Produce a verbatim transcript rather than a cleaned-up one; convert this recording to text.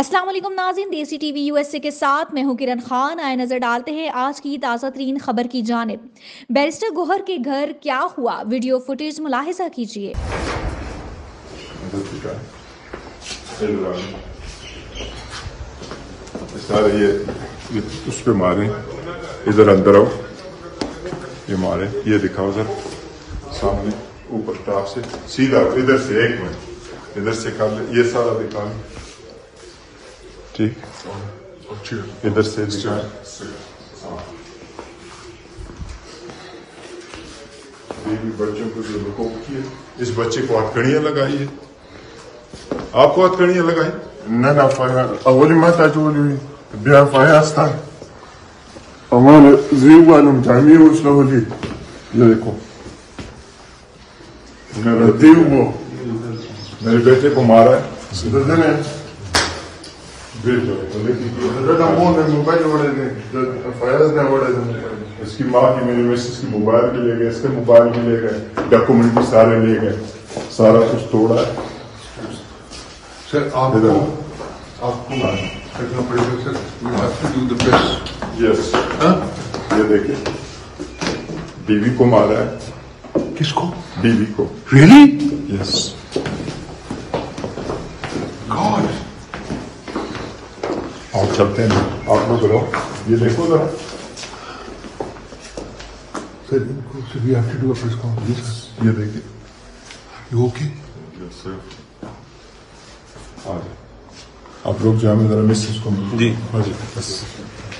अस्सलाम वालेकुम नाज़रीन, देसी टीवी यूएसए के साथ मैं हूं किरण खान। आए नजर डालते हैं आज की ताज़ा तरीन खबर की जानिब। बैरिस्टर गोहर के घर क्या हुआ, वीडियो फुटेज मुलाहिजा कीजिए। सारे ये, ये उस पे मारें, इधर अंदर आओ, ये मारें, ये दिखाओ सर, सामने ऊपर टॉप से सीधा इधर से, एक मिनट इधर से कर ले, ये सारा दिखा ठीक, इधर से दिखा, ये भी बच्चों को जो रुको किए, इस बच्चे को हथकड़ियां लगाई है, आपको हथकड़ियां लगाई ना ना अवली माता जोली बिया फायास्ता अमान जीवालम जामी उसलोली ये देखो मेरा देवो मेरे बेटे को मारा है इधर देने बेटा इधर दमों ने मोबाइल वाले ने फायरस ने वाले इसकी माँ की मेरी मिसेस की मोबाइल भी ले गए, इसके मोबाइल भी ले गए, डॉक्यूमेंट भी सारे ले गए, सारा कुछ तोड़ा है सर। आपको आपको करना पड़ेगा sir, you have to do the best. Yes हां, ये देखिए बीवी को मारा है। किसको? बीवी को। रियली? Yes God. और चलते हैं आप लोग, बोलो ये देखो जरा सर, इनको sir you have to do a press conference. ये देखिए, यू ओके? Yes sir. आप लोग जाए जरा मिस उसको जी, हाँ जी बस।